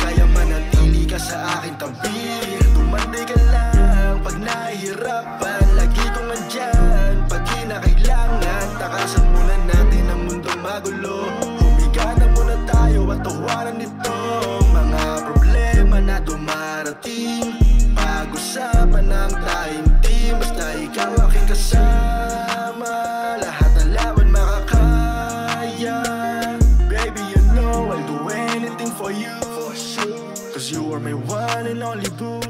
Kaya manatili ka sa akin tabi. Tumandi ka lang pag nahihirapan. Lagi kong andyan pag kinakailangan. Takasan muna natin ang mundo magulo. Humigana muna tayo at tawanan nito. Mga problema na dumarating. Pag-usapan ang tayong team. Basta ikaw aking kasama, lahat ng laban makakaya. Baby, you know I'll do anything for you, cause you are my one and only boo.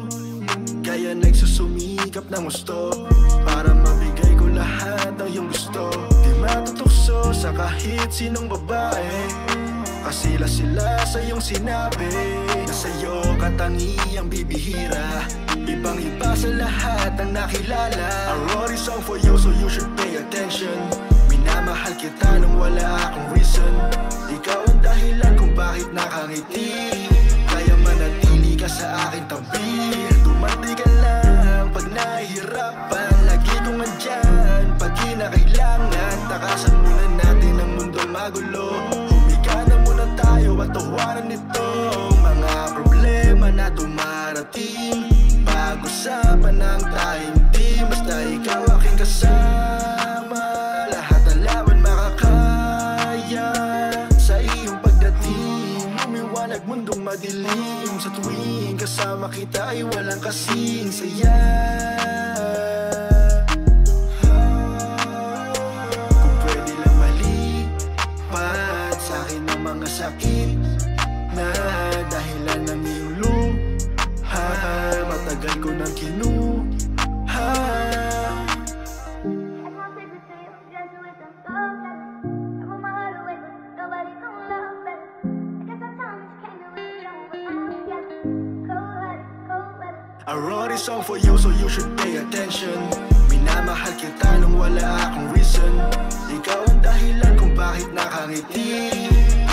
Kaya nagsusumikap ng gusto para mabigay ko lahat ng iyong gusto. Di matutukso sa kahit sinong babae, kasi sila sa iyong sinabi. Na sa'yo katangiang bibihira, ibang-iba sa lahat ang nakilala. I wrote this song for you, so you should pay attention. Minamahal kita nung wala akong reason. Ikaw ang dahilan kung bakit nakangiti. Kaya manatili ka sa akin tabi. Tumandi ka lang pag nahihirapan. Lagi kong andyan pag kinakailangan. Takasan muna natin ang mundo magulo. Humika na muna tayo at tawanan nito. Mga problema na dumarating. Pag-usapan ang tayong team. Basta ikaw aking kasama, lahat ng laban makakaya. Sa iyong pagdating, lumiwanag mundong madilim. Sa tuwing kasama kita ay walang kasing saya. Kung pwede lang malipat sa akin ang mga sakit na dahilan ng iyong luha. Matagal ko nang kinuha. I wrote this song for you, so you should pay attention. Minamahal kita nung wala akong reason. Ikaw ang dahilan kung bakit nakangiti.